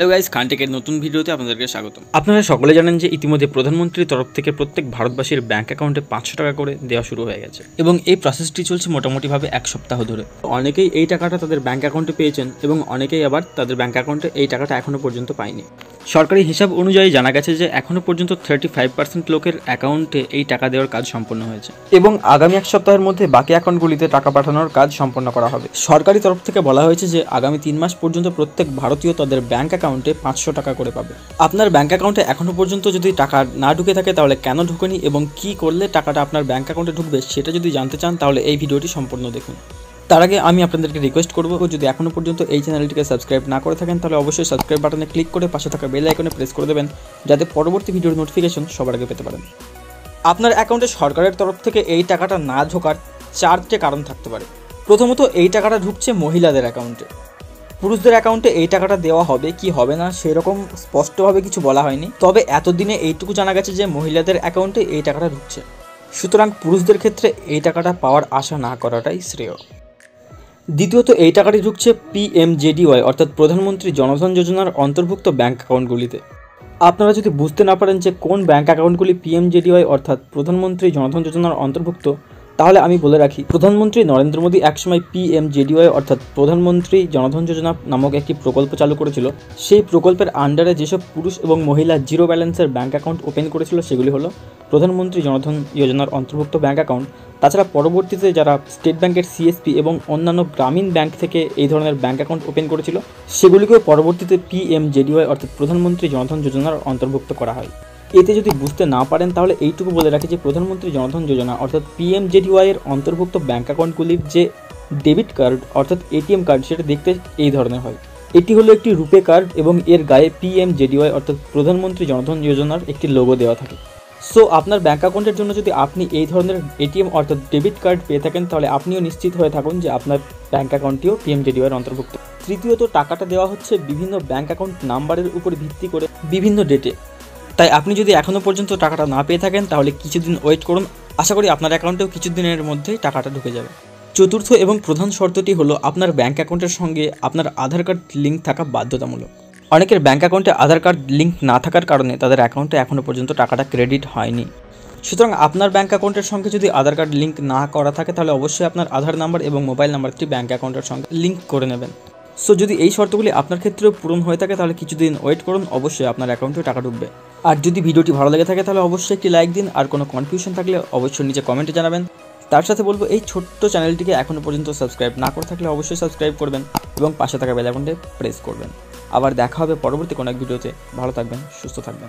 Hello guys, খানটেকের নতুন ভিডিওতে আপনাদেরকে স্বাগতম। আপনারা সকলে জানেন যে ইতিমধ্যে প্রধানমন্ত্রীর তরফ থেকে প্রত্যেক ভারতবাসীর ব্যাংক অ্যাকাউন্টে 500 টাকা করে দেওয়া শুরু হয়ে গেছে এবং এই প্রসেসটি চলছে মোটামুটিভাবে এক সপ্তাহ ধরে। অনেকেই এই টাকাটা তাদের ব্যাংক অ্যাকাউন্টে পেয়েছেন এবং অনেকেই আবার তাদের ব্যাংক অ্যাকাউন্টে এই টাকাটা এখনও পর্যন্ত পায়নি। সরকারি হিসাব অনুযায়ী জানা গেছে যে এখনও পর্যন্ত 35% লোকের অ্যাকাউন্টে এই টাকা দেওয়ার কাজ সম্পন্ন হয়েছে এবং আগামী এক সপ্তাহের মধ্যে বাকি অ্যাকাউন্টগুলিতে টাকা পাঠানোর কাজ সম্পন্ন করা হবে। সরকারি তরফ থেকে বলা হয়েছে যে আগামী 3 মাস পর্যন্ত প্রত্যেক ভারতীয় তাদের ব্যাংক অ্যাকাউন্টে 500 টাকা করে পাবে। আপনার ব্যাংক অ্যাকাউন্টে এখনও পর্যন্ত যদি টাকা না ঢুকে থাকে তাহলে কেন ঢোকেনি এবং কি করলে টাকাটা আপনার ব্যাংক অ্যাকাউন্টে ঢুকবে সেটা যদি জানতে চান তাহলে এই ভিডিওটি সম্পূর্ণ দেখুন। তার আগে আমি আপনাদেরকে রিকোয়েস্ট করবো, যদি এখনও পর্যন্ত এই চ্যানেলটিকে সাবস্ক্রাইব না করে থাকেন তাহলে অবশ্যই সাবস্ক্রাইব বাটনে ক্লিক করে পাশে থাকা বেল আইকনে প্রেস করে দেবেন যাতে পরবর্তী ভিডিওর নোটিফিকেশন সবার আগে পেতে পারেন। আপনার অ্যাকাউন্টে সরকারের তরফ থেকে এই টাকাটা না ঢোকার 4টে কারণ থাকতে পারে। প্রথমত, এই টাকাটা ঢুকছে মহিলাদের অ্যাকাউন্টে। পুরুষদের অ্যাকাউন্টে এই টাকাটা দেওয়া হবে কি হবে না সেরকম স্পষ্টভাবে কিছু বলা হয়নি, তবে এতদিনে এইটুকু জানা গেছে যে মহিলাদের অ্যাকাউন্টে এই টাকাটা ঢুকছে। সুতরাং পুরুষদের ক্ষেত্রে এই টাকাটা পাওয়ার আশা না করাটাই শ্রেয়। দ্বিতীয়ত, এই টাকাটি ঢুকছে PMJDY অর্থাৎ প্রধানমন্ত্রী জনধন যোজনার অন্তর্ভুক্ত ব্যাঙ্ক অ্যাকাউন্টগুলিতে। আপনারা যদি বুঝতে না পারেন যে কোন ব্যাঙ্ক অ্যাকাউন্টগুলি PMJDY অর্থাৎ প্রধানমন্ত্রী জনধন যোজনার অন্তর্ভুক্ত, তাহলে আমি বলে রাখি প্রধানমন্ত্রী নরেন্দ্র মোদী একসময় PMJDY অর্থাৎ প্রধানমন্ত্রী জনধন যোজনা নামক একটি প্রকল্প চালু করেছিল। সেই প্রকল্পের আন্ডারে যেসব পুরুষ এবং মহিলা জিরো ব্যালেন্সের ব্যাঙ্ক অ্যাকাউন্ট ওপেন করেছিল সেগুলি হলো প্রধানমন্ত্রী জনধন যোজনার অন্তর্ভুক্ত ব্যাঙ্ক অ্যাকাউন্ট। তাছাড়া পরবর্তীতে যারা স্টেট ব্যাঙ্কের CSP এবং অন্যান্য গ্রামীণ ব্যাঙ্ক থেকে এই ধরনের ব্যাঙ্ক অ্যাকাউন্ট ওপেন করেছিল সেগুলিকেও পরবর্তীতে PMJDY অর্থাৎ প্রধানমন্ত্রী জনধন যোজনার অন্তর্ভুক্ত করা হয়। এতে যদি বুঝতে না পারেন তাহলে এইটুকু বলে রাখি যে প্রধানমন্ত্রী জনধন যোজনা অর্থাৎ PMJDY এর অন্তর্ভুক্ত ব্যাঙ্ক অ্যাকাউন্টগুলির যে ডেবিট কার্ড অর্থাৎ ATM কার্ড সেটা দেখতে এই ধরনের হয়। এটি হলো একটি রুপে কার্ড এবং এর গায়ে PMJDY অর্থাৎ প্রধানমন্ত্রী জনধন যোজনার একটি লোগো দেওয়া থাকে। সো আপনার ব্যাঙ্ক অ্যাকাউন্টের জন্য যদি আপনি এই ধরনের ATM অর্থাৎ ডেবিট কার্ড পেয়ে থাকেন তাহলে আপনিও নিশ্চিত হয়ে থাকুন যে আপনার ব্যাঙ্ক অ্যাকাউন্টটিও PMJDY এর অন্তর্ভুক্ত। তৃতীয়ত, টাকাটা দেওয়া হচ্ছে বিভিন্ন ব্যাঙ্ক অ্যাকাউন্ট নাম্বারের উপর ভিত্তি করে বিভিন্ন ডেটে, তাই আপনি যদি এখনও পর্যন্ত টাকাটা না পেয়ে থাকেন তাহলে কিছুদিন ওয়েট করুন, আশা করি আপনার অ্যাকাউন্টেও কিছুদিনের মধ্যেই টাকাটা ঢুকে যাবে। চতুর্থ এবং প্রধান শর্তটি হলো আপনার ব্যাঙ্ক অ্যাকাউন্টের সঙ্গে আপনার আধার কার্ড লিঙ্ক থাকা বাধ্যতামূলক। অনেকের ব্যাঙ্ক অ্যাকাউন্টে আধার কার্ড লিঙ্ক না থাকার কারণে তাদের অ্যাকাউন্টে এখনও পর্যন্ত টাকাটা ক্রেডিট হয়নি। সুতরাং আপনার ব্যাঙ্ক অ্যাকাউন্টের সঙ্গে যদি আধার কার্ড লিঙ্ক না করা থাকে তাহলে অবশ্যই আপনার আধার নাম্বার এবং মোবাইল নাম্বারটি ব্যাঙ্ক অ্যাকাউন্টের সঙ্গে লিঙ্ক করে নেবেন। সো যদি এই শর্তগুলি আপনার ক্ষেত্রেও পূরণ হয়ে থাকে তাহলে কিছুদিন ওয়েট করুন, অবশ্যই আপনার অ্যাকাউন্টে টাকা ঢুকবে। আর যদি ভিডিওটি ভালো লেগে থাকে তাহলে অবশ্যই একটি লাইক দিন, আর কোনো কনফিউশন থাকলে অবশ্যই নিচে কমেন্টে জানাবেন। তার সাথে বলবো এই ছোট্ট চ্যানেলটিকে এখনও পর্যন্ত সাবস্ক্রাইব না করে থাকলে অবশ্যই সাবস্ক্রাইব করবেন এবং পাশে থাকা বেল আইকনটি প্রেস করবেন। আবার দেখা হবে পরবর্তী কোনো এক ভিডিওতে। ভালো থাকবেন, সুস্থ থাকবেন।